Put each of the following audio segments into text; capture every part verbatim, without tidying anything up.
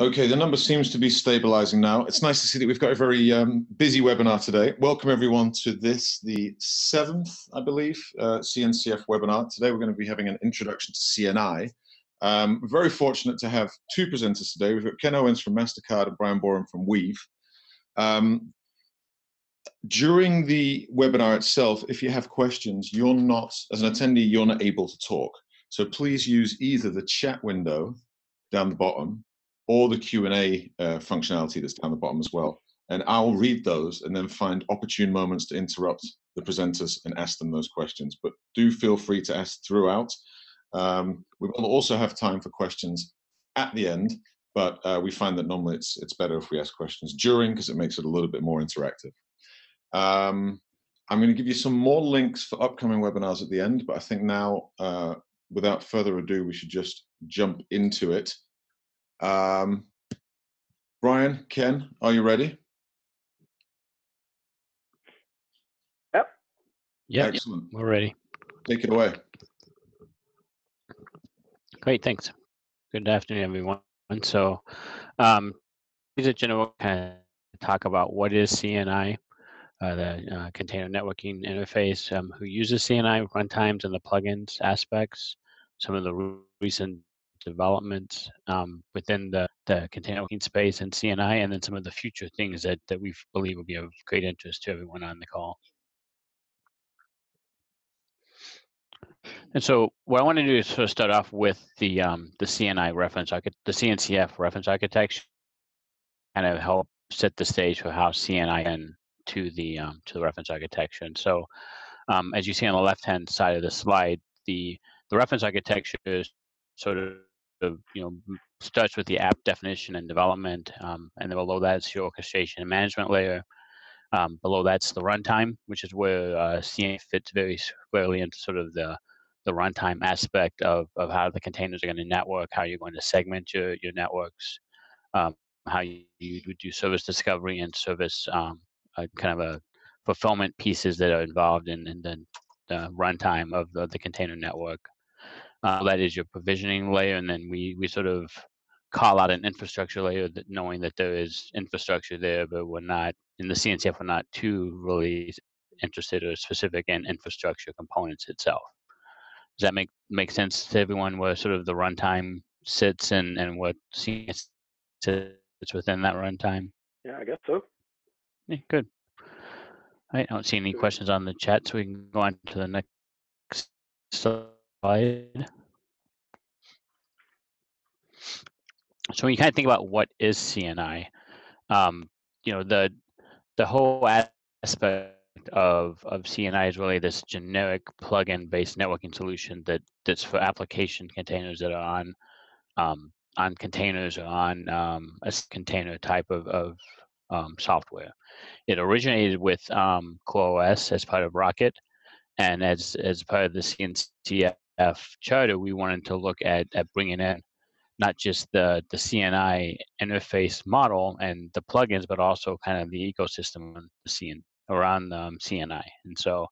Okay, the number seems to be stabilizing now. It's nice to see that we've got a very um, busy webinar today. Welcome everyone to this, the seventh, I believe, uh, C N C F webinar. Today we're going to be having an introduction to C N I. Um, very fortunate to have two presenters today. We've got Ken Owens from MasterCard and Bryan Boreham from Weave. Um, during the webinar itself, if you have questions, you're not, as an attendee, you're not able to talk. So please use either the chat window down the bottom or the Q and A uh, functionality that's down the bottom as well. And I'll read those and then find opportune moments to interrupt the presenters and ask them those questions. But do feel free to ask throughout. Um, we will also have time for questions at the end, but uh, we find that normally it's, it's better if we ask questions during, because it makes it a little bit more interactive. Um, I'm going to give you some more links for upcoming webinars at the end, but I think now, uh, without further ado, we should just jump into it. Um, Bryan, Ken, are you ready? Yep. Yeah. Excellent. Yep, we're ready. Take it away. Great. Thanks. Good afternoon, everyone. So, um, here's a general kind of talk about what is C N I, uh, the uh, Container Networking Interface, um, who uses C N I runtimes and the plugins aspects, some of the recent development um, within the, the container networking space and C N I, and then some of the future things that, that we believe will be of great interest to everyone on the call. And so what I want to do is sort of start off with the um, the C N I reference, the C N C F reference architecture, kind of help set the stage for how C N I and to the um, to the reference architecture. And so um, as you see on the left-hand side of the slide, the, the reference architecture is sort of Of, you know, starts with the app definition and development, um, and then below that's your orchestration and management layer. Um, below that's the runtime, which is where uh, C N I fits very squarely into sort of the the runtime aspect of of how the containers are going to network, how you're going to segment your your networks, um, how you, you would do service discovery and service um, uh, kind of a fulfillment pieces that are involved in, in the, the runtime of the, the container network. Uh, that is your provisioning layer, and then we we sort of call out an infrastructure layer, that knowing that there is infrastructure there, but we're not in the C N C F. We're not too really interested or specific in infrastructure components itself. Does that make make sense to everyone? Where sort of the runtime sits and and what C N C F sits within that runtime? Yeah, I guess so. Yeah, good. All right, I don't see any questions on the chat, so we can go on to the next slide. Slide. So when you kind of think about what is C N I, um, you know, the the whole aspect of of C N I is really this generic plugin-based networking solution that that's for application containers that are on um, on containers or on um, a container type of of um, software. It originated with um, CoreOS as part of Rocket. And as, as part of the C N C F charter, we wanted to look at, at bringing in not just the, the C N I interface model and the plugins, but also kind of the ecosystem around um, C N I. And so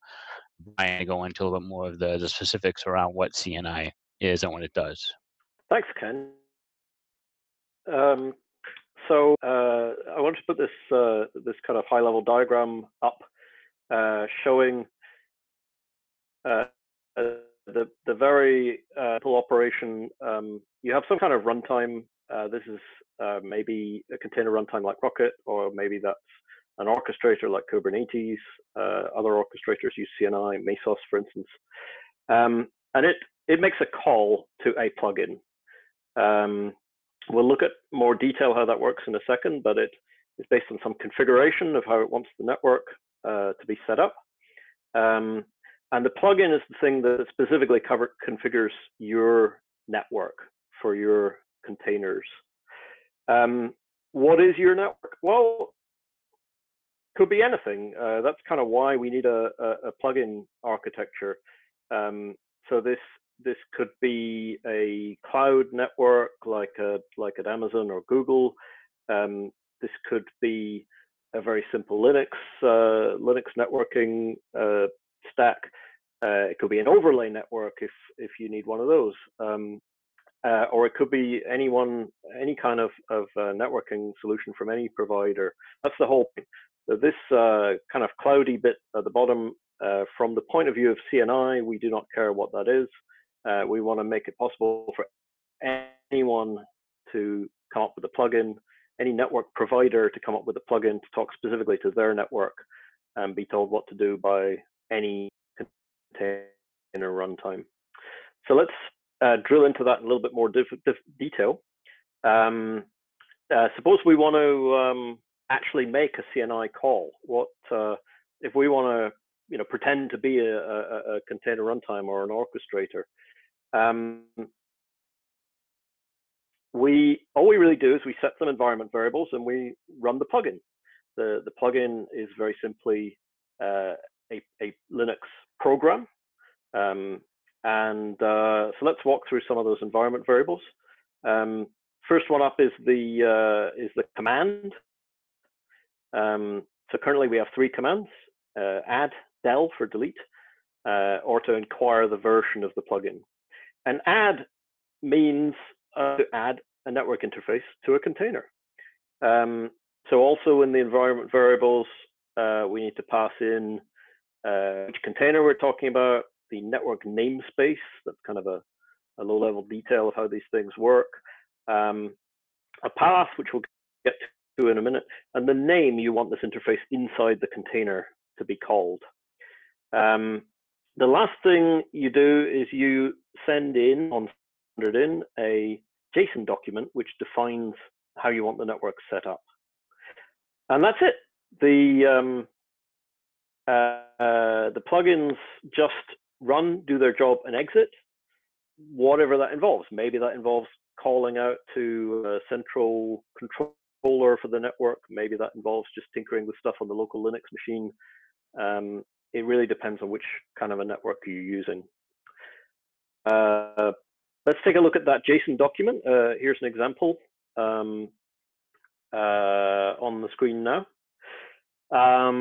I'm going to go into a little bit more of the, the specifics around what C N I is and what it does. Thanks, Ken. Um, so uh, I want to put this, uh, this kind of high-level diagram up uh, showing Uh, the the very uh, full operation. Um, you have some kind of runtime. Uh, this is uh, maybe a container runtime like Rocket, or maybe that's an orchestrator like Kubernetes. Uh, other orchestrators use C N I, Mesos, for instance. Um, and it it makes a call to a plugin. Um, we'll look at more detail how that works in a second, but it is based on some configuration of how it wants the network uh, to be set up. Um, And the plugin is the thing that specifically cover, configures your network for your containers. Um, what is your network? Well, could be anything. Uh, that's kind of why we need a, a, a plugin architecture. Um, so this this could be a cloud network like a, like at Amazon or Google. Um, this could be a very simple Linux uh, Linux networking Uh, stack. Uh, it could be an overlay network if if you need one of those. Um, Uh, or it could be anyone, any kind of, of uh, networking solution from any provider. That's the whole point. So this uh, kind of cloudy bit at the bottom, uh, from the point of view of C N I, we do not care what that is. Uh, we want to make it possible for anyone to come up with a plugin, any network provider to come up with a plugin to talk specifically to their network and be told what to do by any container runtime. So let's Uh, drill into that in a little bit more diff diff detail. Um, uh, suppose we want to um, actually make a C N I call. What uh, if we want to, you know, pretend to be a, a, a container runtime or an orchestrator? Um, we all we really do is we set some environment variables and we run the plugin. The the plugin is very simply uh, a, a Linux program. Um, And uh, so let's walk through some of those environment variables. Um, first one up is the uh, is the command. Um, so currently we have three commands: uh, add, del for delete, uh, or to inquire the version of the plugin. And add means uh, to add a network interface to a container. Um, so also in the environment variables, uh, we need to pass in uh, which container we're talking about, the network namespace. That's kind of a, a low level detail of how these things work. Um, a path, which we'll get to in a minute, and the name you want this interface inside the container to be called. Um, the last thing you do is you send in, on standard in, a JSON document, which defines how you want the network set up. And that's it. The, um, uh, uh, the plugins just run, do their job, and exit, whatever that involves. Maybe that involves calling out to a central controller for the network. Maybe that involves just tinkering with stuff on the local Linux machine. Um, it really depends on which kind of a network you're using. Uh, let's take a look at that JSON document. Uh, here's an example um, uh, on the screen now. Um,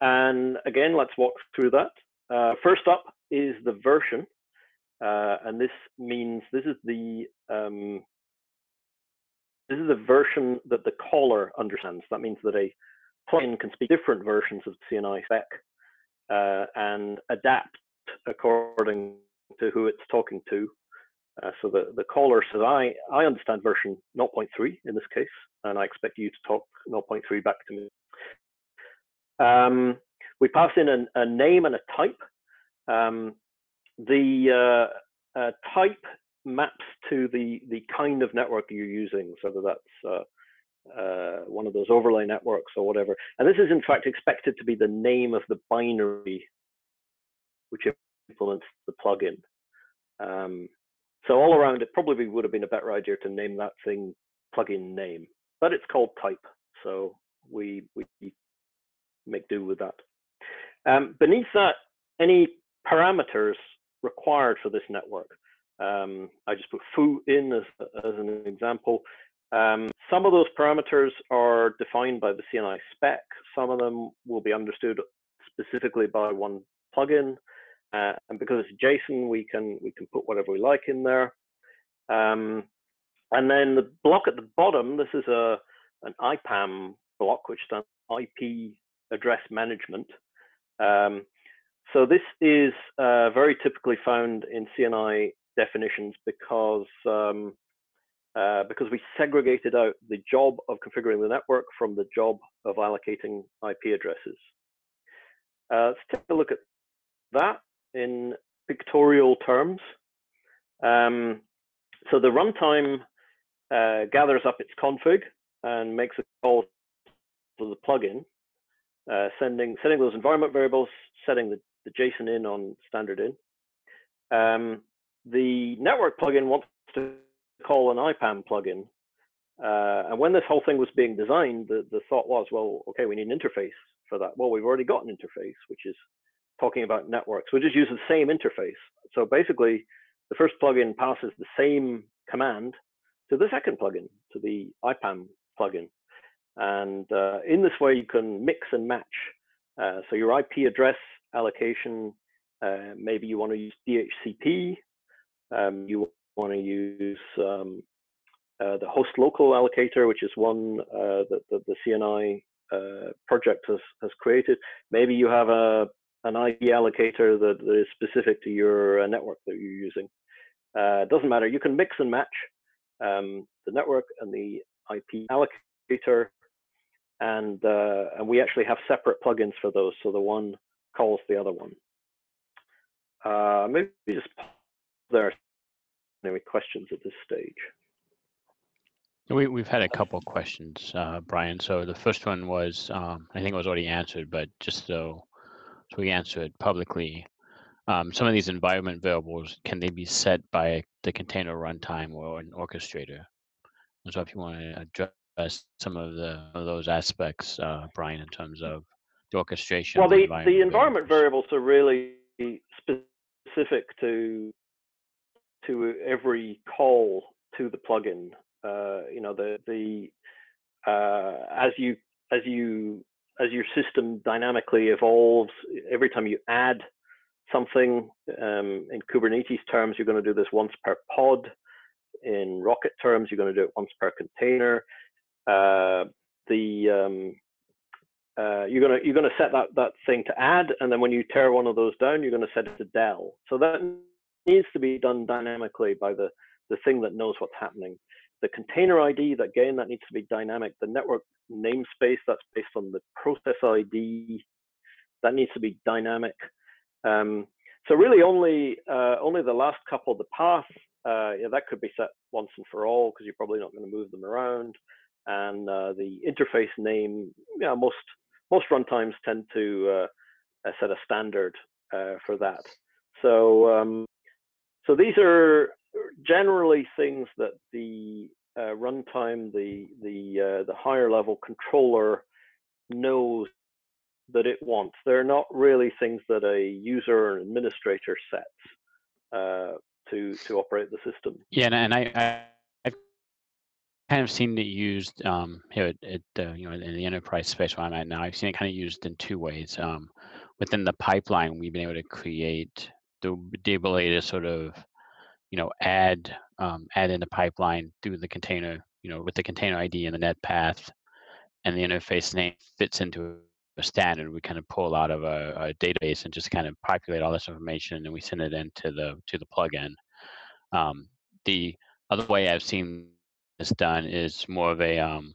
and again, let's walk through that. Uh, first up is the version, uh, and this means this is the um, this is the version that the caller understands. That means that a plugin can speak different versions of C N I spec uh, and adapt according to who it's talking to. Uh, so the the caller says, "I I understand version zero point three in this case, and I expect you to talk zero point three back to me." Um, We pass in an, a name and a type. Um, the uh, uh, type maps to the, the kind of network you're using, so whether that's uh, uh, one of those overlay networks or whatever. And this is in fact expected to be the name of the binary which implements the plugin. Um, so all around, it probably would have been a better idea to name that thing plugin name, but it's called type. So we, we make do with that. Um, beneath that, any parameters required for this network. Um, I just put foo in as, as an example. Um, some of those parameters are defined by the C N I spec. Some of them will be understood specifically by one plugin. Uh, and because it's JSON, we can, we can put whatever we like in there. Um, and then the block at the bottom, this is a, an I PAM block, which stands for I P address management. Um, so this is uh, very typically found in C N I definitions because um, uh, because we segregated out the job of configuring the network from the job of allocating I P addresses. Uh, let's take a look at that in pictorial terms. Um, so the runtime uh, gathers up its config and makes a call to the plugin. Uh, sending, setting those environment variables, setting the, the JSON in on standard in. Um, the network plugin wants to call an I PAM plugin. Uh, and when this whole thing was being designed, the, the thought was, well, okay, we need an interface for that. Well, we've already got an interface, which is talking about networks. We'll just use the same interface. So basically, the first plugin passes the same command to the second plugin, to the I PAM plugin. And uh, in this way, you can mix and match. Uh, so your I P address allocation, uh, maybe you want to use D H C P, um, you want to use um, uh, the host local allocator, which is one uh, that, that the C N I uh, project has, has created. Maybe you have a an I P allocator that, that is specific to your uh, network that you're using. Uh, doesn't matter. You can mix and match um, the network and the I P allocator, and uh, and we actually have separate plugins for those, so the one calls the other one. Uh, maybe just there are any questions at this stage. We, we've had a couple of questions, uh, Bryan. So the first one was, um, I think it was already answered, but just so, so we answer it publicly, um, some of these environment variables, can they be set by the container runtime or an orchestrator? And so if you want to address some of, the, of those aspects, uh, Bryan, in terms of the orchestration. Well, the, the environment, the environment variables. variables are really specific to to every call to the plugin. Uh, you know, the the uh, as you as you as your system dynamically evolves, every time you add something, um, in Kubernetes terms, you're going to do this once per pod. In Rocket terms, you're going to do it once per container. Uh, the um, Uh, you're gonna you're gonna set that that thing to add, and then when you tear one of those down, you're gonna set it to del. So that needs to be done dynamically by the the thing that knows what's happening. The container I D, that again, that needs to be dynamic. The network namespace, that's based on the process I D, that needs to be dynamic. Um, so really, only uh, only the last couple, the path, uh, yeah, that could be set once and for all because you're probably not going to move them around. And uh, the interface name, yeah, most Most runtimes tend to uh, set a standard uh, for that. So, um, so these are generally things that the uh, runtime, the the uh, the higher level controller knows that it wants. They're not really things that a user or administrator sets uh, to to operate the system. Yeah, and I. I... kind of seen it used um, here at, at uh, you know, in the enterprise space where I'm at now. I've seen it kind of used in two ways. Um, within the pipeline, we've been able to create the, the ability to sort of, you know, add um, add in the pipeline through the container, you know, with the container I D and the net path, and the interface name fits into a standard. We kind of pull out of a, a database and just kind of populate all this information, and we send it into the to the plugin. Um, the other way I've seen is done is more of a, um,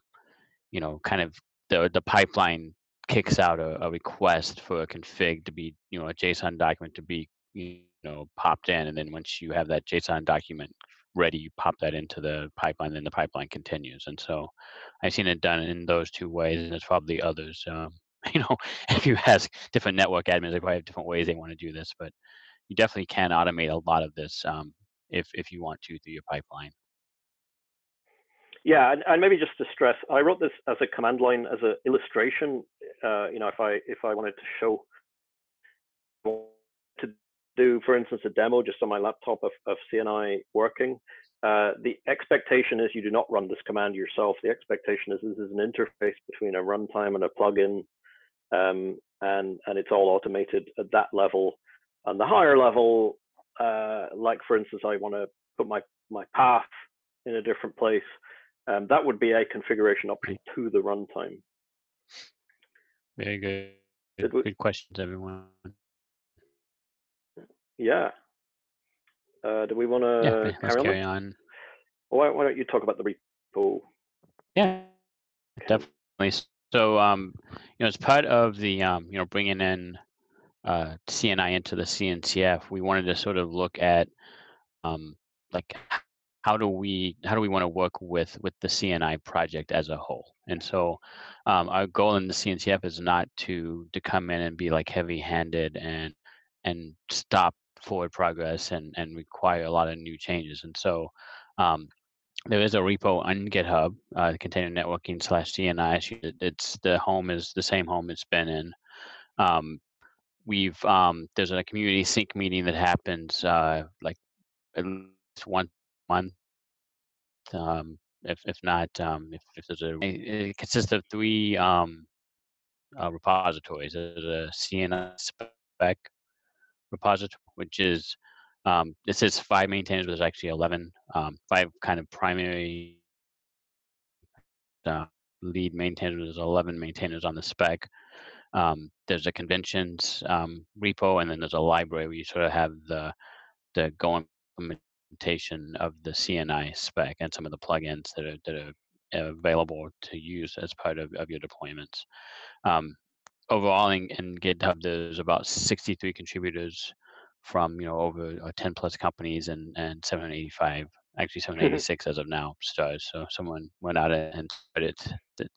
you know, kind of the the pipeline kicks out a, a request for a config to be, you know, a JSON document to be, you know, popped in, and then once you have that JSON document ready, you pop that into the pipeline, then the pipeline continues. And so, I've seen it done in those two ways, and there's probably others. Um, you know, if you ask different network admins, they probably have different ways they want to do this, but you definitely can automate a lot of this um, if if you want to through your pipeline. Yeah, and, and maybe just to stress, I wrote this as a command line, as an illustration. Uh, you know, if I if I wanted to show to do, for instance, a demo just on my laptop of, of C N I working, uh, the expectation is you do not run this command yourself. The expectation is this is an interface between a runtime and a plugin, um, and and it's all automated at that level. And the higher level, uh, like for instance, I want to put my my path in a different place. Um, that would be a configuration option to the runtime. Very good. Good, we, good questions, everyone. Yeah. Uh, do we want to yeah, carry, carry on? Why, why don't you talk about the repo? Yeah, definitely. So, um, you know, as part of the, um, you know, bringing in uh, C N I into the C N C F, we wanted to sort of look at, um, like, how do we how do we want to work with with the C N I project as a whole? And so um, our goal in the C N C F is not to to come in and be like heavy-handed and and stop forward progress and and require a lot of new changes. And so um, there is a repo on GitHub, uh, Container Networking slash C N I. It's the home is the same home it's been in. Um, we've um, there's a community sync meeting that happens uh, like at least once. Month, um, if if not, um, if, if there's a, it, it consists of three um, uh, repositories. There's a C N I spec repository, which is Um, it says five maintainers, but there's actually eleven. Um, five kind of primary uh, lead maintainers. There's eleven maintainers on the spec. Um, there's a conventions um, repo, and then there's a library where you sort of have the the go implementation of the C N I spec and some of the plugins that are that are available to use as part of, of your deployments. Um, overall, in, in GitHub, there's about sixty-three contributors from you know over ten plus companies and and seven hundred eighty-five, actually seven hundred eighty-six as of now, stars. So someone went out and put it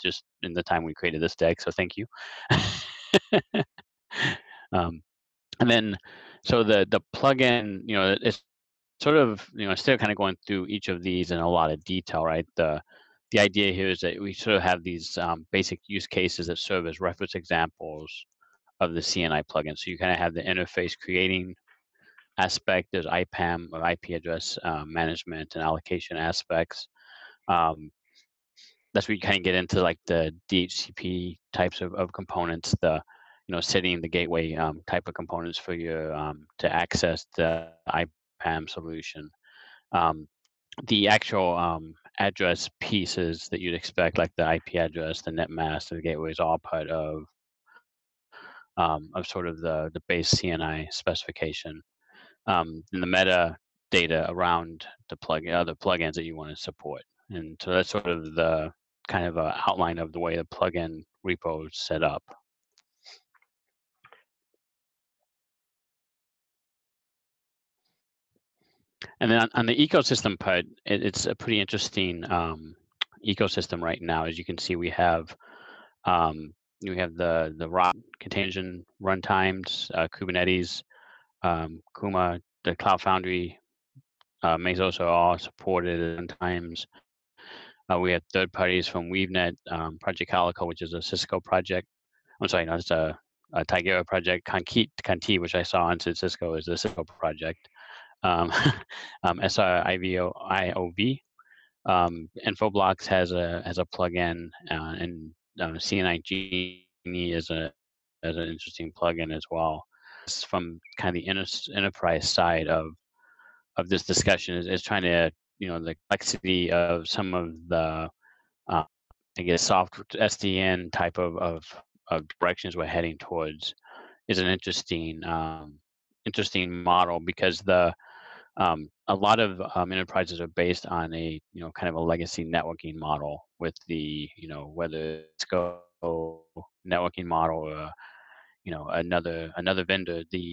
just in the time we created this deck. So thank you. um, and then so the the plugin, you know, it's sort of you know still kind of going through each of these in a lot of detail, right? The The idea here is that we sort of have these um, basic use cases that serve as reference examples of the C N I plugin. So you kind of have the interface creating aspect, there's I PAM or I P address uh, management and allocation aspects. Um, that's where you kind of get into like the D H C P types of, of components, the you know setting the gateway um, type of components for your um, to access the I PAM solution. Um, the actual um, address pieces that you'd expect, like the I P address, the net mask, the gateway, is all part of um, of sort of the the base C N I specification. Um, and the meta data around the plug other plugins that you want to support, and so that's sort of the kind of a outline of the way the plugin repo is set up. And then on, on the ecosystem part, it, it's a pretty interesting um, ecosystem right now. As you can see, we have um, we have the the Rocket container runtimes, uh, Kubernetes, um, Kuma, the Cloud Foundry, uh, Mesos are all supported at runtimes. Uh, we have third parties from WeaveNet, um, Project Calico, which is a Cisco project. I'm sorry, no, it's a, a Tigera project. Contiv, which I saw on Cisco, is the Cisco project. Um, um, S R I O V, um, Infoblox has a has a plugin, uh, and um, C N I Genie is a is an interesting plugin as well. It's from kind of the inter enterprise side of of this discussion is, is trying to you know the complexity of some of the uh, I guess soft S D N type of, of of directions we're heading towards is an interesting um, interesting model, because the Um, a lot of um, enterprises are based on a, you know, kind of a legacy networking model with the, you know, whether it's go networking model or, you know, another another vendor. The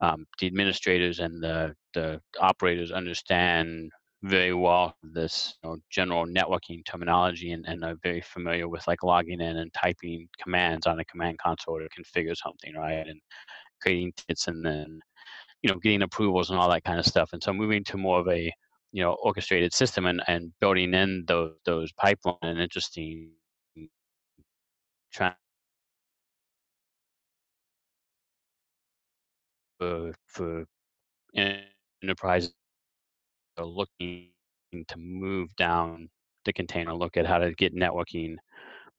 um, the administrators and the the operators understand very well this you know, general networking terminology and, and are very familiar with like logging in and typing commands on a command console to configure something, right? And creating tickets and then you know, getting approvals and all that kind of stuff. And so moving to more of a, you know, orchestrated system and, and building in those those pipelines, an interesting trend for, for enterprises are looking to move down the container, look at how to get networking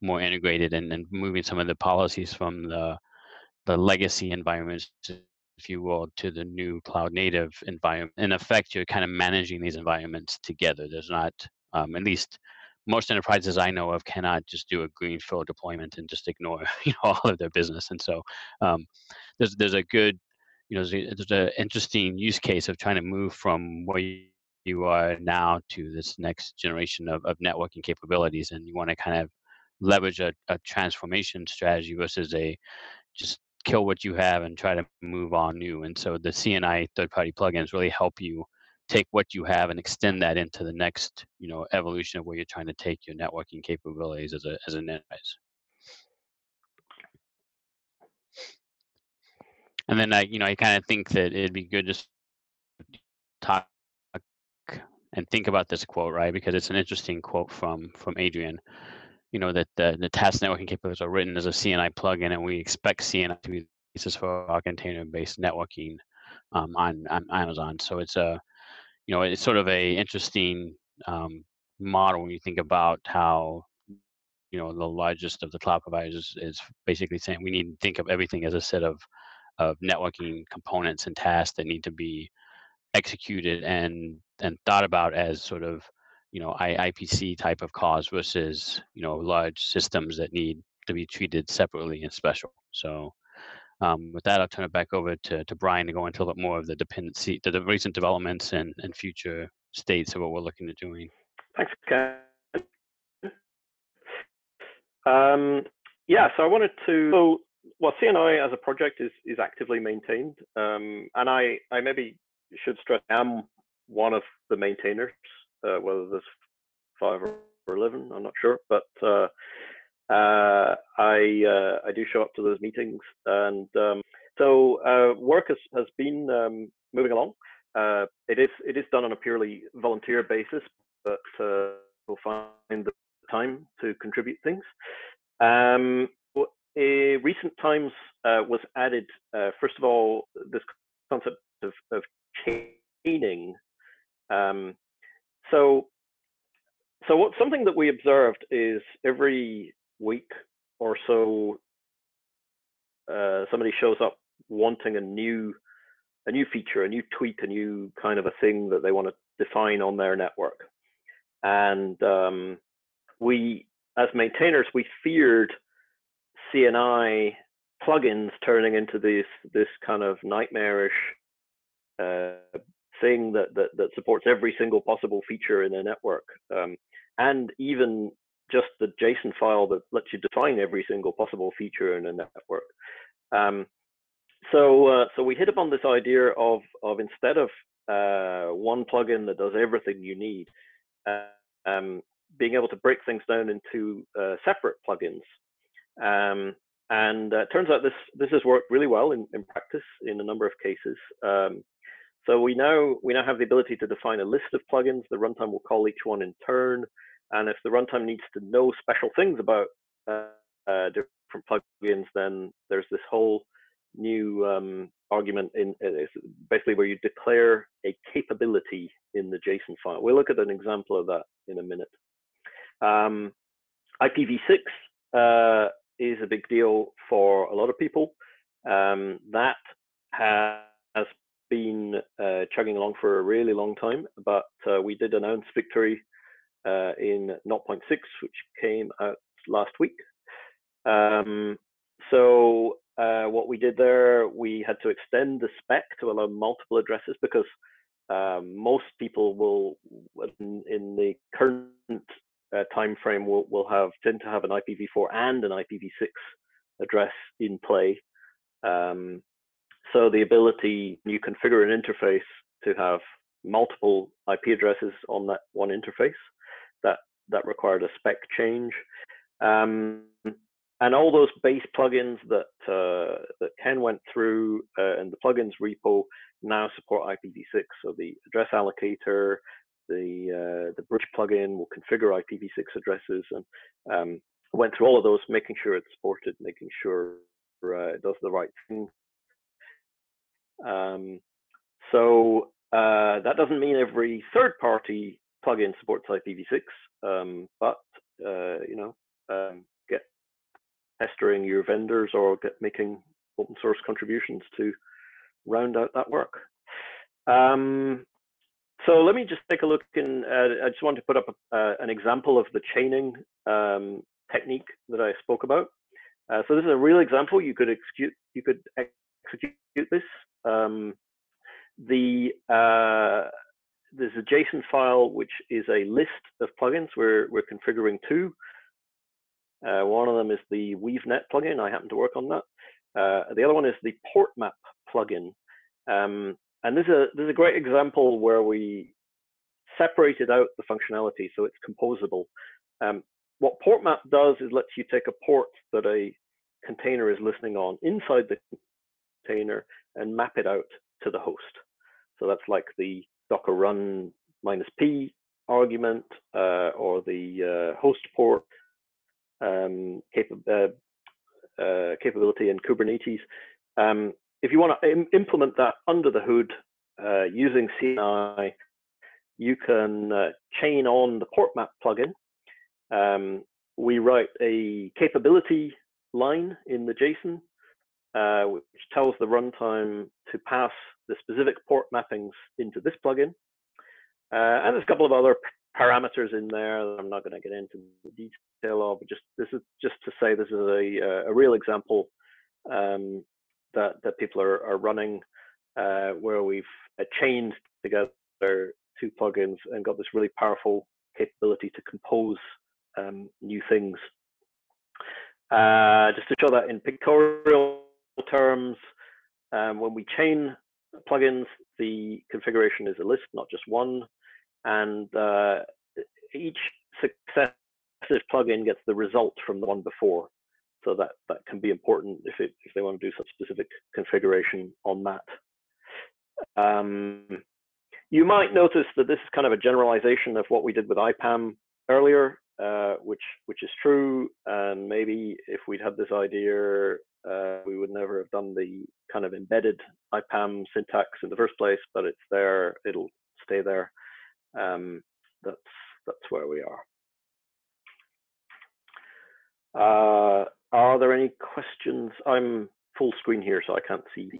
more integrated and, and moving some of the policies from the, the legacy environments to, if you will, to the new cloud native environment. In effect, you're kind of managing these environments together. There's not, um, at least most enterprises I know of cannot just do a greenfield deployment and just ignore you know, all of their business. And so um, there's there's a good, you know, there's an interesting use case of trying to move from where you are now to this next generation of, of networking capabilities. And you want to kind of leverage a, a transformation strategy versus a just kill what you have and try to move on new. And so the C N I third-party plugins really help you take what you have and extend that into the next, you know, evolution of where you're trying to take your networking capabilities as a as an enterprise. And then I, you know, I kind of think that it'd be good just to talk and think about this quote, right? Because it's an interesting quote from from Adrian. You know, that the, the task networking capabilities are written as a C N I plugin, and we expect C N I to be the basis for our container-based networking um, on, on Amazon. So it's a, you know, it's sort of a interesting um, model when you think about how, you know, the largest of the cloud providers is, is basically saying we need to think of everything as a set of, of networking components and tasks that need to be executed and and thought about as sort of, you know, I P C type of cause versus, you know, large systems that need to be treated separately and special. So um, with that, I'll turn it back over to, to Bryan to go into a little more of the dependency, the, the recent developments and, and future states of what we're looking at doing. Thanks, Ken. Um, yeah, so I wanted to, so, well, C N I as a project is, is actively maintained. Um, and I, I maybe should stress I'm one of the maintainers, uh, whether there's five or eleven, I'm not sure, but uh, uh, I, uh, I do show up to those meetings. And um, so uh, work has, has been um, moving along. Uh, it is it is done on a purely volunteer basis, but uh, we'll find the time to contribute things. Um, in recent times uh, was added, uh, first of all, this concept of, of chaining. Um, so, so what something that we observed is every week or so, uh, somebody shows up wanting a new a new feature, a new tweak, a new kind of a thing that they want to define on their network. And um, we, as maintainers, we feared C N I plugins turning into this this kind of nightmarish uh, thing that, that that supports every single possible feature in a network, um, and even just the JSON file that lets you define every single possible feature in a network. Um, So, uh, so we hit upon this idea of, of instead of uh, one plugin that does everything you need, uh, um, being able to break things down into uh, separate plugins. Um, and uh, it turns out this, this has worked really well in, in practice in a number of cases. Um, so we now, we now have the ability to define a list of plugins. The runtime will call each one in turn. And if the runtime needs to know special things about uh, uh, different plugins, then there's this whole new um, argument in uh, basically where you declare a capability in the JSON file. We'll look at an example of that in a minute. Um, I P v six uh, is a big deal for a lot of people. Um, that has been uh, chugging along for a really long time, but uh, we did announce victory uh, in zero point six, which came out last week. Um, so, Uh, what we did there, we had to extend the spec to allow multiple addresses because um, most people will, in, in the current uh, time frame, will, will have tend to have an I P v four and an I P v six address in play. Um, so the ability, you configure an interface to have multiple I P addresses on that one interface. That that required a spec change. Um, And all those base plugins that uh, that Ken went through uh, and the plugins repo now support I P v six. So the address allocator, the uh, the bridge plugin will configure I P v six addresses, and um, went through all of those, making sure it's supported, making sure uh, it does the right thing. Um, so uh, that doesn't mean every third-party plugin supports I P v six, um, but uh, you know. Um, pestering your vendors or get making open source contributions to round out that work. Um, so let me just take a look in, uh, I just want to put up a, uh, an example of the chaining um, technique that I spoke about. Uh, so this is a real example. You could execute, you could ex execute this. Um, the, uh, there's a JSON file, which is a list of plugins. We're, we're configuring two. Uh, one of them is the WeaveNet plugin. I happen to work on that. Uh, the other one is the PortMap plugin. Um, and this is, a, this is a great example where we separated out the functionality so it's composable. Um, what PortMap does is lets you take a port that a container is listening on inside the container and map it out to the host. So that's like the Docker run minus P argument uh, or the uh, host port. Um, cap uh, uh, capability in Kubernetes. Um, if you want to im implement that under the hood uh, using C N I, you can uh, chain on the PortMap plugin. Um, we write a capability line in the JSON, uh, which tells the runtime to pass the specific port mappings into this plugin. Uh, and there's a couple of other parameters in there that I'm not going to get into the detail of, but just this is just to say this is a, a real example um, that, that people are, are running uh, where we've uh, chained together two plugins and got this really powerful capability to compose um, new things. Uh, just to show that in pictorial terms, um, when we chain plugins, the configuration is a list, not just one. And uh, each successive plugin gets the result from the one before. So that, that can be important if, it, if they want to do some specific configuration on that. Um, you might notice that this is kind of a generalization of what we did with I PAM earlier, uh, which, which is true. And maybe if we'd had this idea, uh, we would never have done the kind of embedded I PAM syntax in the first place, but it's there, it'll stay there. Um, that's, that's where we are. Uh, are there any questions? I'm full screen here, so I can't see.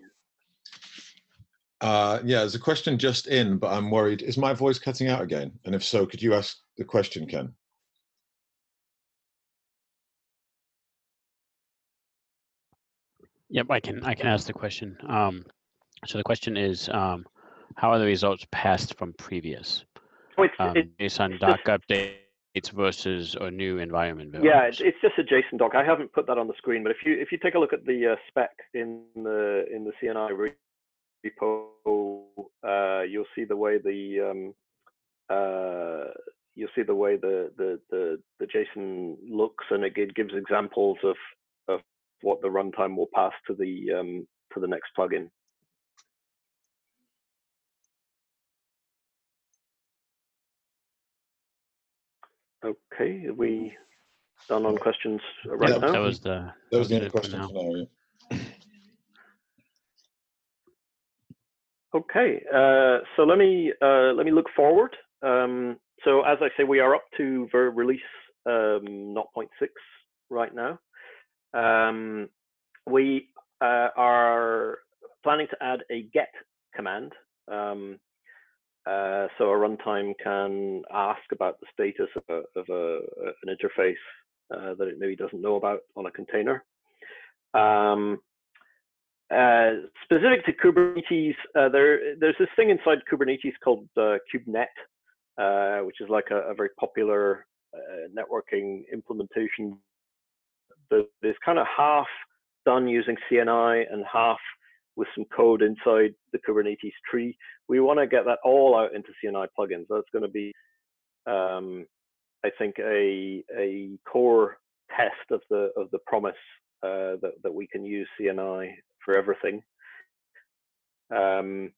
Uh, yeah, there's a question just in, but I'm worried. Is my voice cutting out again? And if so, could you ask the question, Ken? Yep, I can, I can ask the question. Um, so the question is, um, how are the results passed from previous? Oh, it's, um, it's, based on doc just, updates versus or new environment builds. Yeah, it's, it's just a JSON doc. I haven't put that on the screen, but if you if you take a look at the uh, spec in the in the C N I repo, uh, you'll see the way the um, uh, you'll see the way the, the the the JSON looks, and it gives examples of of what the runtime will pass to the um, to the next plugin. Okay, are we done on questions right yeah, now? That was the, that was the end question for now. Okay, uh, so let me uh, let me look forward. Um, so as I say, we are up to release um, zero point six right now. Um, we uh, are planning to add a get command. Um, Uh, so a runtime can ask about the status of, a, of a, an interface uh, that it maybe doesn't know about on a container. Um, uh, specific to Kubernetes, uh, there, there's this thing inside Kubernetes called uh, KubeNet, uh, which is like a, a very popular uh, networking implementation that is kind of half done using C N I and half with some code inside the Kubernetes tree. We want to get that all out into C N I plugins. That's going to be, um, I think, a a core test of the of the promise uh, that that we can use C N I for everything. Um,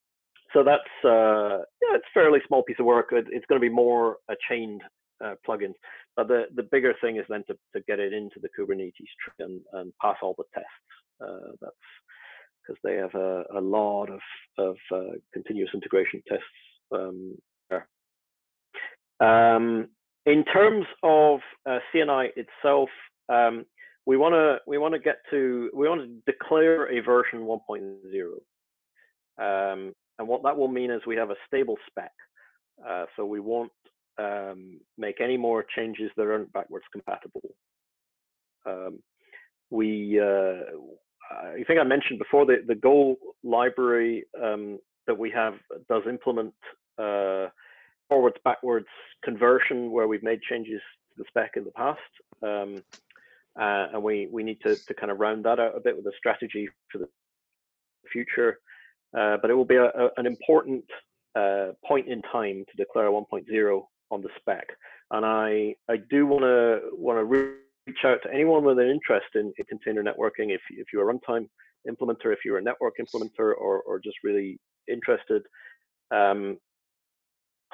so that's uh, yeah, it's a fairly small piece of work. It, it's going to be more a chained uh, plugin, but the the bigger thing is then to to get it into the Kubernetes tree and and pass all the tests. Uh, that's because they have a, a lot of, of uh, continuous integration tests um, there. Um, in terms of uh, C N I itself, um, we want to we want to get to we want to declare a version one point zero, um, and what that will mean is we have a stable spec. Uh, so we won't um, make any more changes that aren't backwards compatible. Um, we uh, I think I mentioned before the, the Go library um, that we have does implement uh, forwards backwards conversion where we've made changes to the spec in the past, um, uh, and we we need to to kind of round that out a bit with a strategy for the future. Uh, but it will be a, a, an important uh, point in time to declare a one point zero on the spec, and I I do want to want to really reach out to anyone with an interest in, in container networking. If, if you're a runtime implementer, if you're a network implementer, or, or just really interested, um,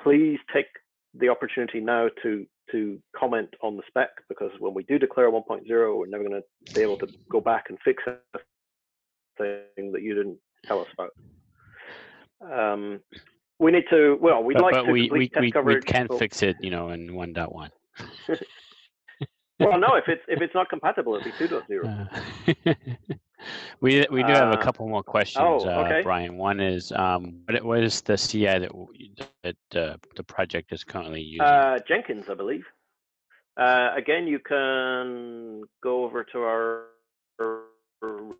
please take the opportunity now to, to comment on the spec, because when we do declare one point zero, we're never going to be able to go back and fix a thing that you didn't tell us about. Um, we need to, well, we'd but, like but to we, we, test we, coverage. We can so. fix it, you know, in one point one. Well, no, if it's, if it's not compatible, it'd be two point zero. Uh, We we do uh, have a couple more questions, oh, okay. uh, Bryan. One is, um, what, what is the C I that that uh, the project is currently using? Uh, Jenkins, I believe. Uh, again, you can go over to our repo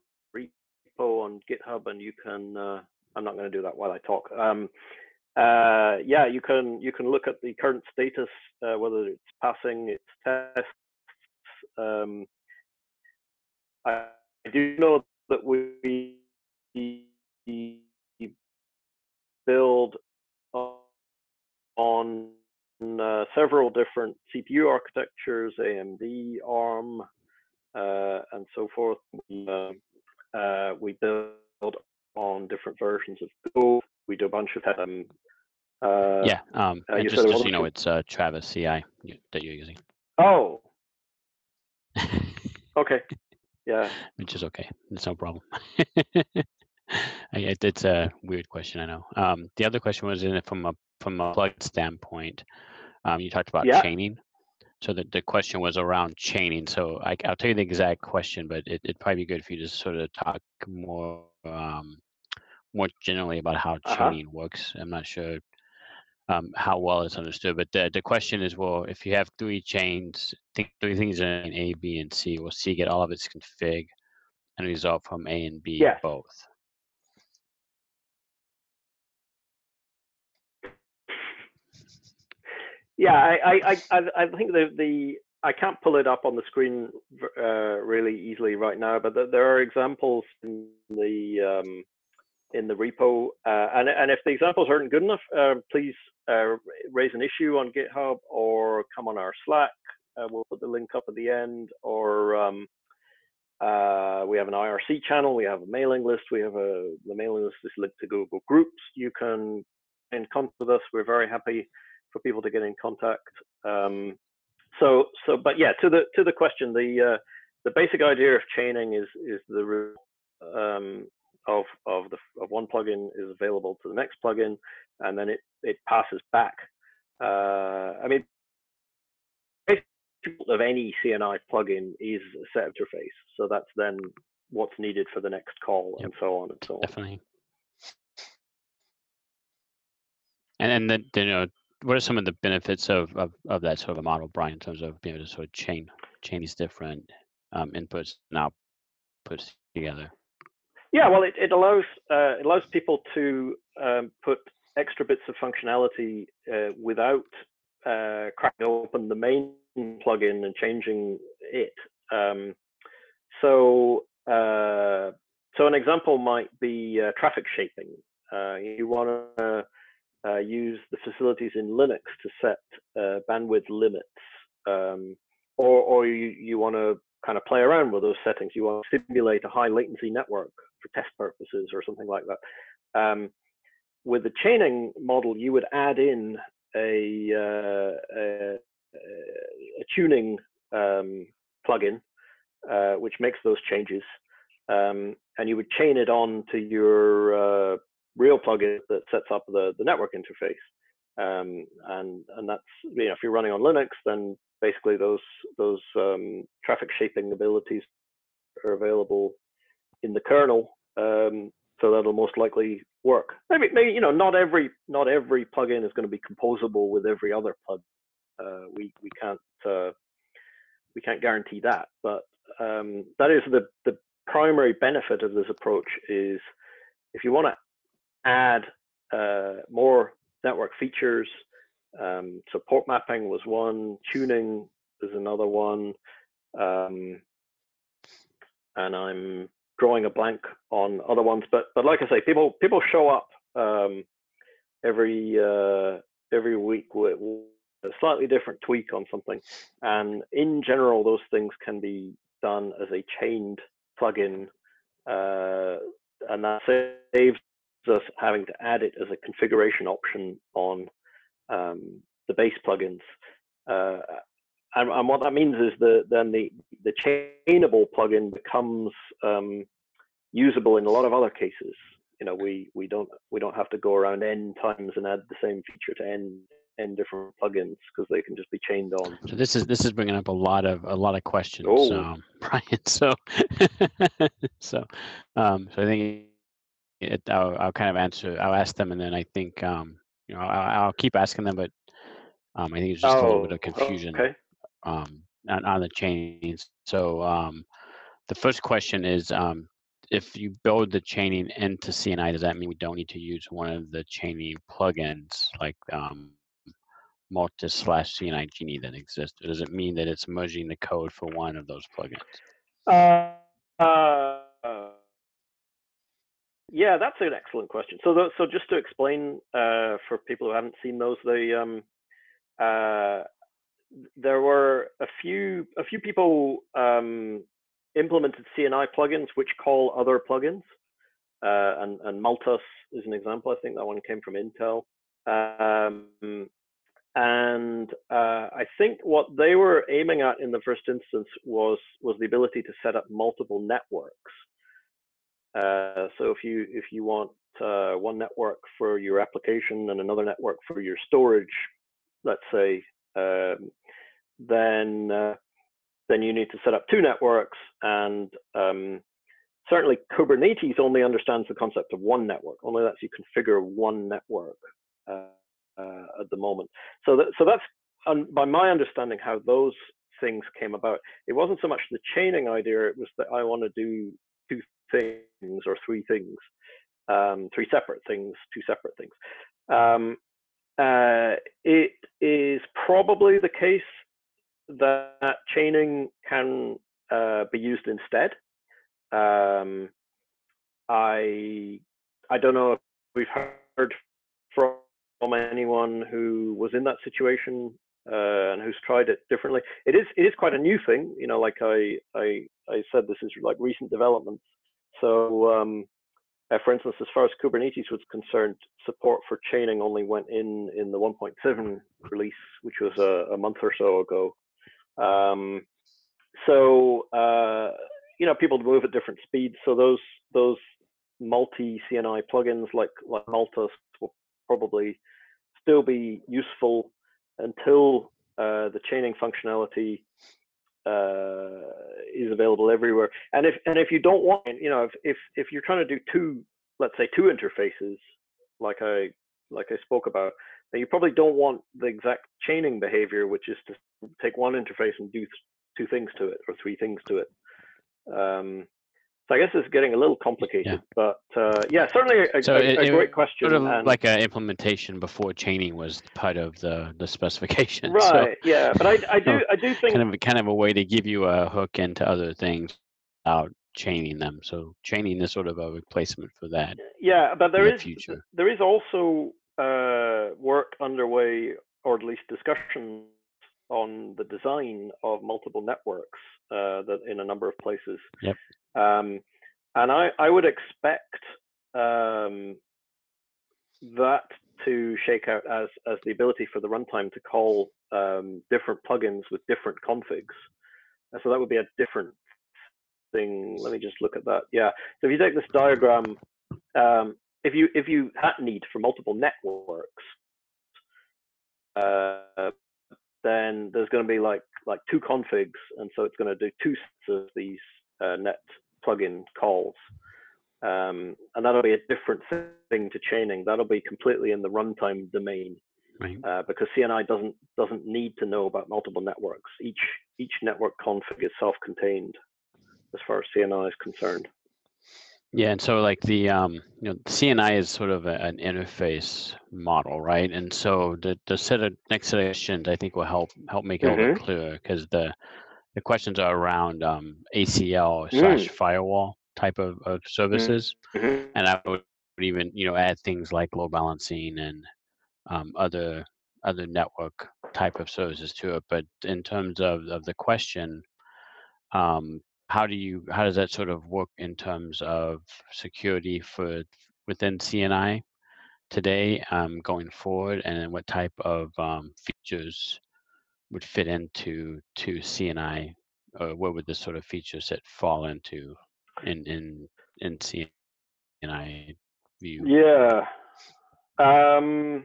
on GitHub, and you can. Uh, I'm not going to do that while I talk. Um, uh, yeah, you can you can look at the current status, uh, whether it's passing its tests. Um, I do know that we build on uh, several different C P U architectures, A M D, ARM, uh, and so forth. Uh, uh, we build on different versions of Go. We do a bunch of them. Uh, yeah, um, uh, you just, just you know, it's uh, Travis C I that you're using. Oh. Okay. Yeah. Which is okay. It's no problem. it, it's a weird question, I know. Um, the other question was in it from a from a plug standpoint. Um, you talked about yeah. chaining. So the, the question was around chaining. So I, I'll tell you the exact question, but it, it'd probably be good for you to sort of talk more um, more generally about how chaining uh-huh. works. I'm not sure um, how well it's understood, but the, the question is, well, if you have three chains, think three things in A, B, and C, will C get all of its config and result from A and B yeah. both? Yeah, I, I, I, I think the, the I can't pull it up on the screen uh, really easily right now, but the, there are examples in the um, in the repo, uh, and and if the examples aren't good enough, uh, please uh, raise an issue on GitHub or come on our Slack. Uh, we'll put the link up at the end, or um, uh, we have an I R C channel, we have a mailing list, we have a the mailing list is linked to Google Groups. You can get in contact with us. We're very happy for people to get in contact. Um, so, so, but yeah, to the to the question, the uh, the basic idea of chaining is is the root um, of of the of one plugin is available to the next plugin, and then it it passes back. Uh, I mean, of any C N I plugin is a set interface, so that's then what's needed for the next call, yep. and so on and so on. Definitely. And then the, you know, what are some of the benefits of, of of that sort of a model, Bryan, in terms of being able to sort of chain chain these different um, inputs and outputs together? Yeah, well, it it allows uh, it allows people to um, put extra bits of functionality uh, without uh, cracking open the main plugin and changing it. Um, so, uh, so an example might be uh, traffic shaping. Uh, you want to uh, use the facilities in Linux to set uh, bandwidth limits, um, or or you you want to kind of play around with those settings. You want to simulate a high latency network for test purposes or something like that. Um, with the chaining model, you would add in a, uh, a a tuning um, plugin, uh, which makes those changes, um, and you would chain it on to your uh, real plugin that sets up the, the network interface, um, and and that's, you know, if you're running on Linux, then basically those those um, traffic shaping abilities are available in the kernel, um, so that'll most likely work. Maybe maybe you know not every not every plugin is going to be composable with every other plugin. Uh, we we can't uh, we can't guarantee that, but um, that is the the primary benefit of this approach. Is if you want to add uh, more network features, um, support mapping was one, tuning is another one, um, and I'm drawing a blank on other ones. But but like I say, people people show up um, every uh, every week with a slightly different tweak on something, and in general those things can be done as a chained plugin, uh, and that saves us having to add it as a configuration option on um, the base plugins, uh, and, and what that means is that then the the chainable plugin becomes um, usable in a lot of other cases. You know, we we don't we don't have to go around n times and add the same feature to n and different plugins, because they can just be chained on. So this is this is bringing up a lot of a lot of questions. Oh. Um, Bryan. So, so, um, so I think it, I'll, I'll kind of answer. I'll ask them, and then I think um, you know I'll, I'll keep asking them, but um, I think it's just oh, a little bit of confusion okay. um, on, on the chains. So um, the first question is, um, if you build the chaining into C N I, does that mean we don't need to use one of the chaining plugins like um, Multus slash C N I Genie that exists? Or does it mean that it's merging the code for one of those plugins? Uh, uh, yeah, that's an excellent question. So, the, so just to explain uh, for people who haven't seen those, the um, uh, there were a few a few people um, implemented C N I plugins which call other plugins, uh, and, and Multus is an example. I think that one came from Intel. Um, and uh, I think what they were aiming at in the first instance was was the ability to set up multiple networks. Uh, so if you if you want uh, one network for your application and another network for your storage, let's say, um, then uh, then you need to set up two networks, and um, certainly Kubernetes only understands the concept of one network, only lets you configure one network uh, uh, at the moment. So, that, so that's, um, by my understanding, how those things came about. It wasn't so much the chaining idea, it was that I want to do two things or three things, um, three separate things, two separate things. Um, uh, it is probably the case that chaining can uh, be used instead. Um, I I don't know if we've heard from anyone who was in that situation uh, and who's tried it differently. It is it is quite a new thing, you know. Like I I I said, this is like recent developments. So um, uh, for instance, as far as Kubernetes was concerned, support for chaining only went in in the one point seven release, which was a, a month or so ago. Um, so, uh, you know, people move at different speeds. So those, those multi C N I plugins like, like Multus will probably still be useful until, uh, the chaining functionality, uh, is available everywhere. And if, and if you don't want, you know, if, if, if you're trying to do two, let's say two interfaces, like I, like I spoke about, then you probably don't want the exact chaining behavior, which is to take one interface and do th two things to it or three things to it. Um, so I guess it's getting a little complicated, yeah. but uh, yeah, certainly a, so a, it, a great question. Sort of and, like an implementation before chaining was part of the the specification, right? So, yeah, but I, I do I do think kind of kind of a way to give you a hook into other things without chaining them. So chaining is sort of a replacement for that. Yeah, but there is the future. There is also uh, work underway, or at least discussion, on the design of multiple networks uh, that in a number of places. Yep. Um, and I, I would expect um, that to shake out as, as the ability for the runtime to call um, different plugins with different configs. And so that would be a different thing. Let me just look at that. Yeah. So if you take this diagram, um, if you if you had need for multiple networks, uh, then there's going to be like like two configs, and so it's going to do two sets of these uh, net plugin calls, um, and that'll be a different thing to chaining. That'll be completely in the runtime domain, right. uh, because C N I doesn't doesn't need to know about multiple networks. Each each network config is self-contained, as far as C N I is concerned. Yeah, and so like the um, you know, C N I is sort of a, an interface model, right? And so the the set of next sessions I think will help help make it mm-hmm. a little clearer, because the the questions are around um, A C L mm. slash firewall type of, of services, mm-hmm. and I would even you know add things like load balancing and um, other other network type of services to it. But in terms of of the question. Um, How do you? How does that sort of work in terms of security for within C N I today, um, going forward, and then what type of um, features would fit into to C N I, or where would the sort of feature set fall into in in in C N I view? Yeah. Um,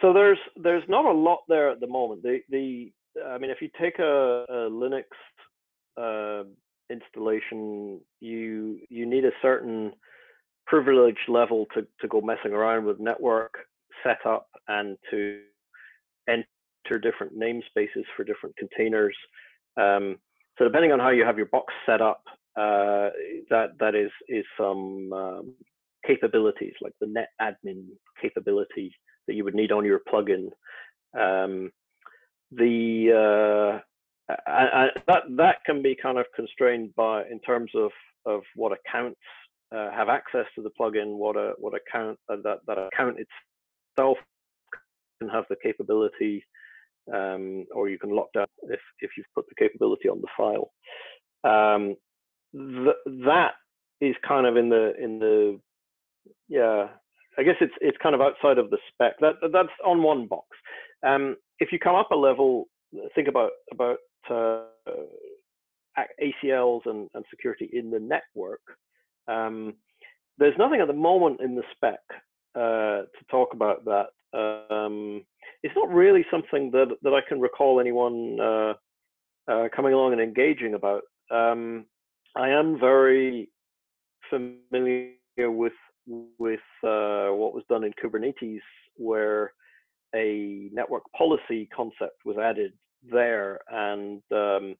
so there's there's not a lot there at the moment. The the I mean, if you take a, a Linux uh, installation, you you need a certain privilege level to, to go messing around with network setup and to enter different namespaces for different containers. Um, so depending on how you have your box set up, uh, that that is is some um, capabilities like the net admin capability that you would need on your plugin. Um, the uh, I, I, that that can be kind of constrained by in terms of of what accounts uh, have access to the plugin, what a what account uh, that that account itself can have the capability, um, or you can lock down if if you've put the capability on the file. Um, th that is kind of in the in the yeah. I guess it's it's kind of outside of the spec. That that's on one box. Um, if you come up a level, think about about uh, A C Ls and, and security in the network. Um, there's nothing at the moment in the spec uh, to talk about that. Um, it's not really something that that I can recall anyone uh, uh, coming along and engaging about. Um, I am very familiar with with uh, what was done in Kubernetes, where a network policy concept was added there, and um,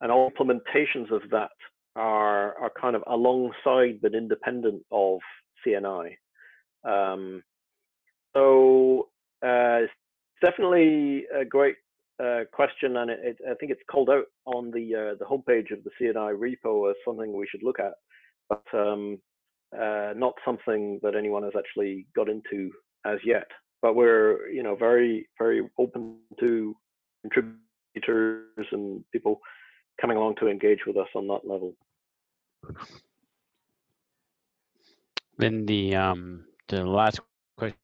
and all implementations of that are are kind of alongside but independent of C N I. Um, so uh, it's definitely a great uh, question, and it, it, I think it's called out on the uh, the homepage of the C N I repo as something we should look at, but um, uh, not something that anyone has actually got into as yet. But we're, you know, very, very open to contributors and people coming along to engage with us on that level. Then the um, the last question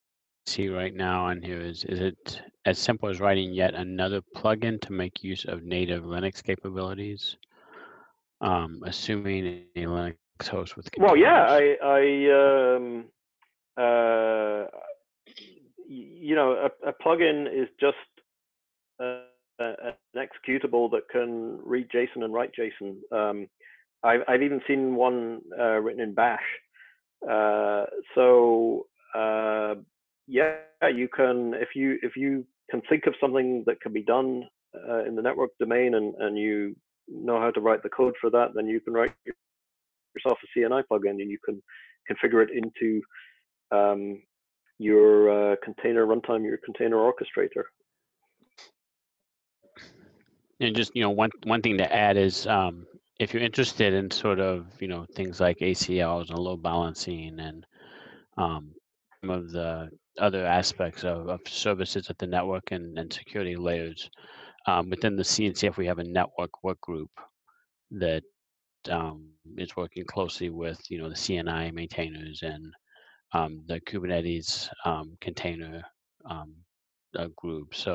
I see right now on here is: is it as simple as writing yet another plugin to make use of native Linux capabilities, um, assuming a Linux host with? Well, yeah, I, I. Um, uh, You know, a, a plugin is just uh, an executable that can read JSON and write JSON. Um, I've, I've even seen one uh, written in Bash. Uh, so uh, yeah, you can if you if you can think of something that can be done uh, in the network domain and and you know how to write the code for that, then you can write yourself a C N I plugin and you can configure it into um, your uh, container runtime, your container orchestrator. And just, you know, one one thing to add is um, if you're interested in sort of, you know, things like A C Ls and load balancing and um, some of the other aspects of, of services at the network and, and security layers, um, within the C N C F, we have a network work group that um, is working closely with, you know, the C N I maintainers and Um, the Kubernetes um, container um, uh, group. So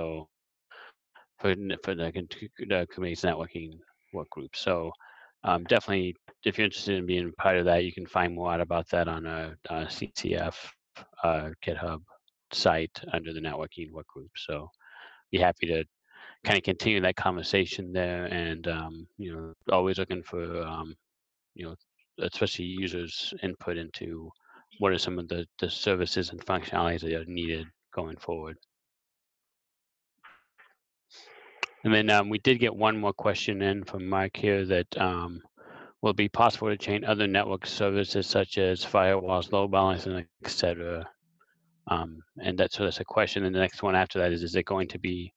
for, for the, the Kubernetes networking work group. So um, definitely, if you're interested in being part of that, you can find more out about that on our, our C N C F uh, GitHub site under the networking work group. So be happy to kind of continue that conversation there. And um, you know, always looking for um, you know, especially users' input into what are some of the, the services and functionalities that are needed going forward. And then um, we did get one more question in from Mark here that um, will it be possible to chain other network services such as firewalls, load balancing, et cetera. Um, and that's, so that's a question. And the next one after that is, is it going to be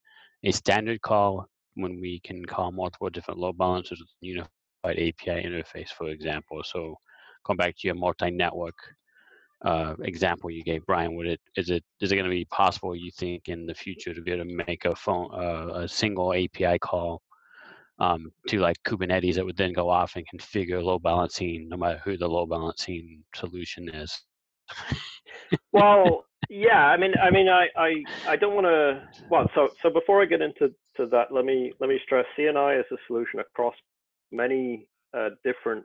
a standard call when we can call multiple different load balancers with a unified A P I interface, for example? So going back to your multi-network Uh, example you gave, Bryan, would it is it is it going to be possible, you think, in the future to be able to make a phone uh, a single A P I call um, to like Kubernetes that would then go off and configure load balancing, no matter who the load balancing solution is? Well, yeah, I mean, I mean, I I, I don't want to. Well, so so before I get into to that, let me let me stress C N I is a solution across many uh, different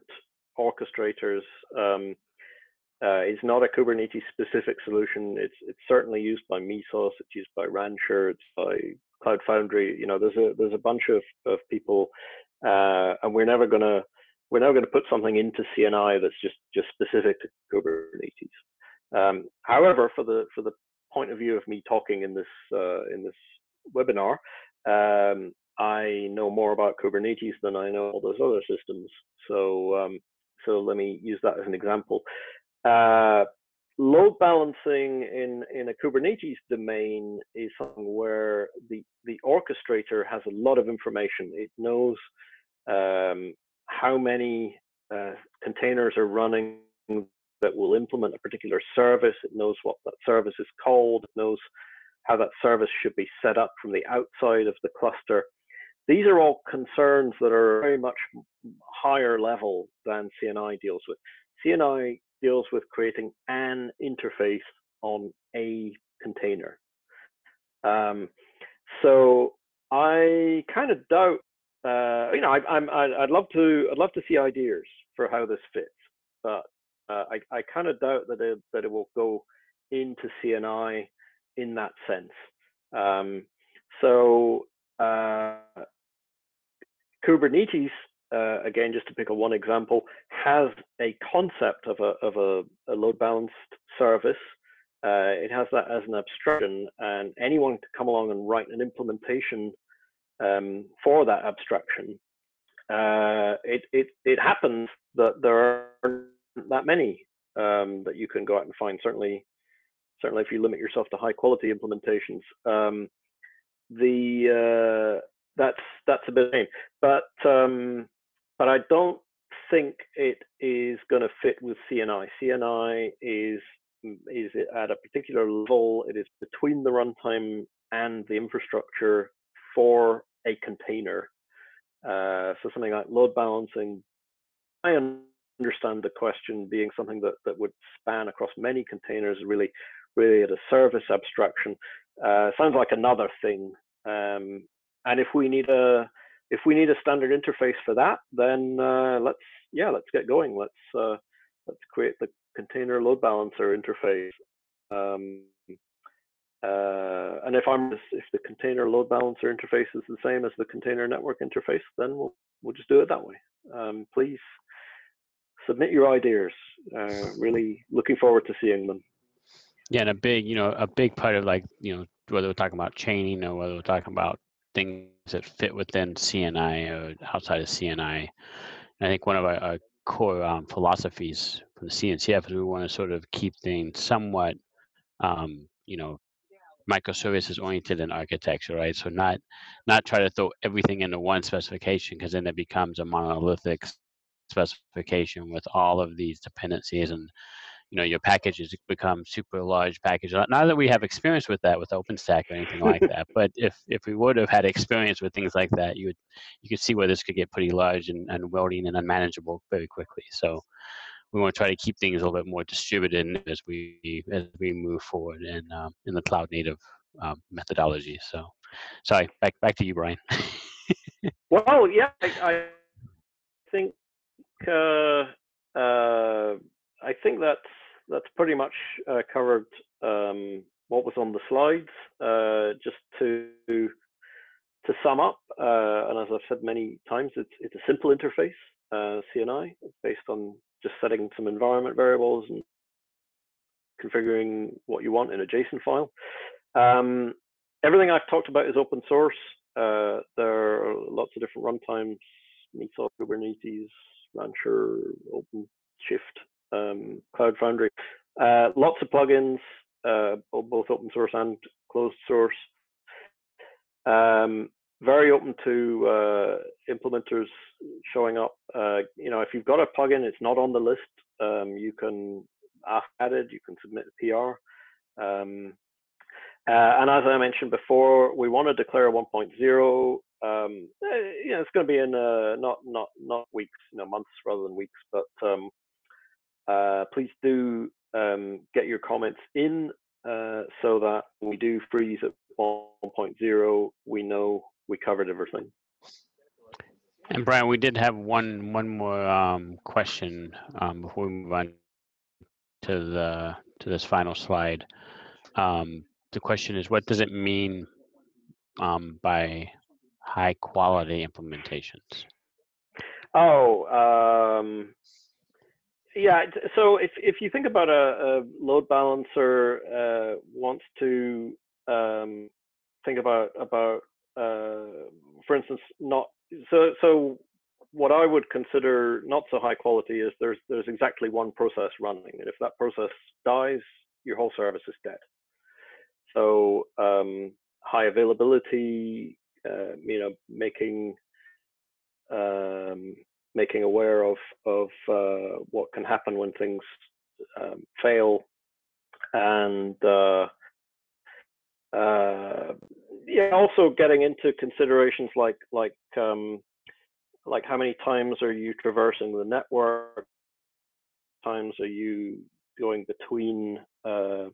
orchestrators. Um, Uh, it's not a Kubernetes-specific solution. It's it's certainly used by Mesos. It's used by Rancher. It's by Cloud Foundry. You know, there's a there's a bunch of of people, uh, and we're never gonna we're now going to put something into C N I that's just just specific to Kubernetes. Um, however, for the for the point of view of me talking in this uh, in this webinar, um, I know more about Kubernetes than I know all those other systems. So um, so let me use that as an example. Uh, Load balancing in, in a Kubernetes domain is something where the, the orchestrator has a lot of information. It knows um, how many uh, containers are running that will implement a particular service. It knows what that service is called. It knows how that service should be set up from the outside of the cluster. These are all concerns that are very much higher level than C N I deals with. C N I deals with creating an interface on a container. Um, so I kind of doubt, uh, you know, I, I'm, I'd love to, I'd love to see ideas for how this fits, but uh, I, I kind of doubt that it, that it will go into C N I in that sense. Um, so uh, Kubernetes, Uh, again, just to pick a one example, has a concept of a of a, a load balanced service. Uh, it has that as an abstraction, and anyone can come along and write an implementation um, for that abstraction. Uh, it it it happens that there aren't that many um, that you can go out and find. Certainly, certainly, if you limit yourself to high quality implementations, um, the uh, that's that's a bit of a shame. But um, But I don't think it is going to fit with C N I. C N I is is at a particular level. It is between the runtime and the infrastructure for a container. Uh, so something like load balancing, I understand the question being something that that would span across many containers. Really, really at a service abstraction. Uh, sounds like another thing. Um, and if we need a If we need a standard interface for that, then uh, let's yeah let's get going. Let's uh, let's create the container load balancer interface. Um, uh, and if I'm if the container load balancer interface is the same as the container network interface, then we'll we'll just do it that way. Um, please submit your ideas. Uh, really looking forward to seeing them. Yeah, and a big you know a big part of like you know whether we're talking about chaining or whether we're talking about things that fit within C N I or outside of C N I. And I think one of our, our core um, philosophies from the C N C F is we want to sort of keep things somewhat, um, you know, microservices oriented in architecture, right? So not not try to throw everything into one specification, because then it becomes a monolithic specification with all of these dependencies, and you know your packages become super large packages. Not that we have experience with that with OpenStack or anything like that, but if if we would have had experience with things like that, you would you could see where this could get pretty large and, and welding and unmanageable very quickly. So we want to try to keep things a little bit more distributed as we as we move forward in um, in the cloud native um, methodology. So sorry, back back to you, Bryan. Well, yeah, I, I think uh, uh, I think that's That's pretty much uh, covered um, what was on the slides. Uh, just to to sum up, uh, and as I've said many times, it's it's a simple interface, uh, C N I, based on just setting some environment variables and configuring what you want in a JSON file. Um, everything I've talked about is open source. Uh, there are lots of different runtimes: Mesos, Kubernetes, Rancher, OpenShift, Um, Cloud Foundry, uh, lots of plugins, uh, both open source and closed source. Um, very open to uh, implementers showing up. Uh, you know, if you've got a plugin, it's not on the list, um, you can ask added, you can submit a P R. Um, uh, and as I mentioned before, we want to declare one point zero. Um, you know, it's going to be in uh, not not not weeks, you know, months rather than weeks, but um, Uh, please do um, get your comments in uh, so that when we do freeze at one point zero, we know we covered everything. And Bryan, we did have one one more um, question um, before we move on to the to this final slide. Um, the question is, what does it mean um, by high quality implementations? Oh, um, yeah. So if if you think about a, a load balancer uh, wants to um, think about about uh, for instance, not so so. What I would consider not so high quality is there's there's exactly one process running, and if that process dies, your whole service is dead. So um, high availability, uh, you know, making um, making aware of of uh, what can happen when things um, fail, and uh, uh, yeah, also getting into considerations like like um, like how many times are you traversing the network? Times are you going between? Uh,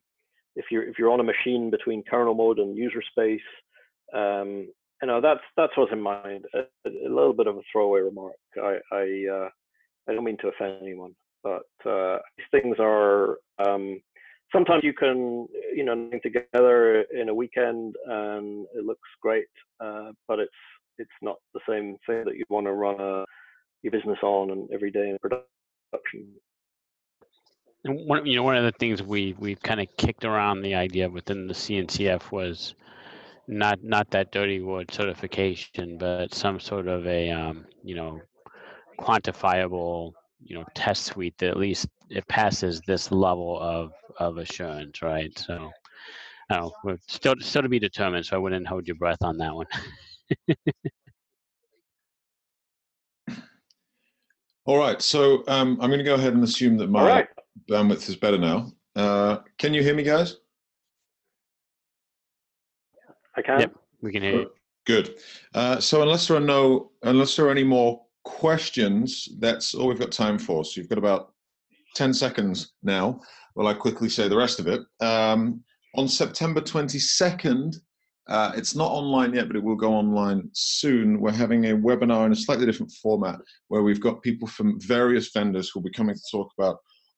if you're if you're on a machine between kernel mode and user space, um, you know that's that's what's in mind. A, a little bit of a throwaway remark. I I, uh, I don't mean to offend anyone, but uh, these things are um, sometimes you can you know get together in a weekend and it looks great, uh, but it's it's not the same thing that you want to run a, your business on and every day in production. And one, you know, one of the things we we've kind of kicked around the idea within the C N C F was not not that dirty word certification, but some sort of a um, you know quantifiable you know test suite that at least it passes this level of of assurance, right? So, I don't know, we're still still to be determined. So I wouldn't hold your breath on that one. All right, so um, I'm going to go ahead and assume that my right. bandwidth is better now. Uh, can you hear me, guys? I can. Yep, we can hear you. Good. Uh, so unless there are no, unless there are any more questions, that's all we've got time for. So you've got about ten seconds now. Well, I quickly say the rest of it. Um, on September twenty-second. Uh, it's not online yet, but it will go online soon. We're having a webinar in a slightly different format where we've got people from various vendors who will be coming to talk about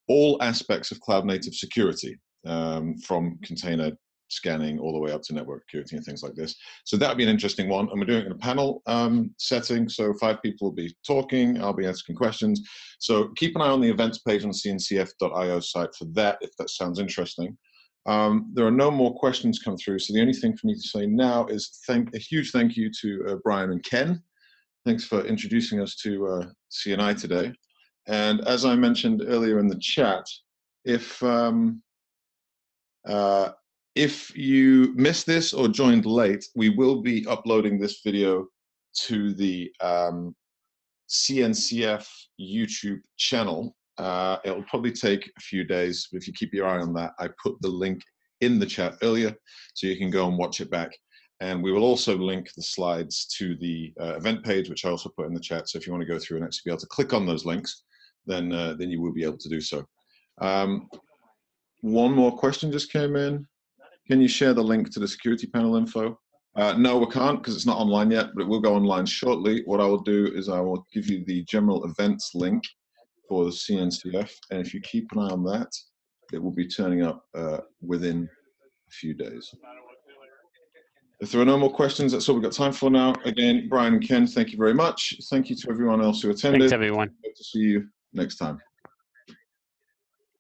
all aspects of cloud-native security, um, from container scanning all the way up to network security and things like this. So that'll be an interesting one. And we're doing it in a panel um, setting, so five people will be talking. I'll be asking questions. So keep an eye on the events page on C N C F dot I O site for that, if that sounds interesting. Um, there are no more questions come through, so the only thing for me to say now is thank, a huge thank you to uh, Bryan and Ken. Thanks for introducing us to uh, C N I today. And as I mentioned earlier in the chat, if, um, uh, if you missed this or joined late, we will be uploading this video to the um, C N C F YouTube channel. Uh, it'll probably take a few days, but if you keep your eye on that, I put the link in the chat earlier, so you can go and watch it back. And we will also link the slides to the uh, event page, which I also put in the chat. So if you want to go through and actually be able to click on those links, then uh, then you will be able to do so. Um, one more question just came in. Can you share the link to the security panel info? Uh, no, we can't because it's not online yet, but it will go online shortly. What I will do is I will give you the general events link for the C N C F, and if you keep an eye on that, it will be turning up uh, within a few days. If there are no more questions, that's all we've got time for now. Again, Bryan and Ken, thank you very much. Thank you to everyone else who attended. Thanks, everyone. Hope to see you next time.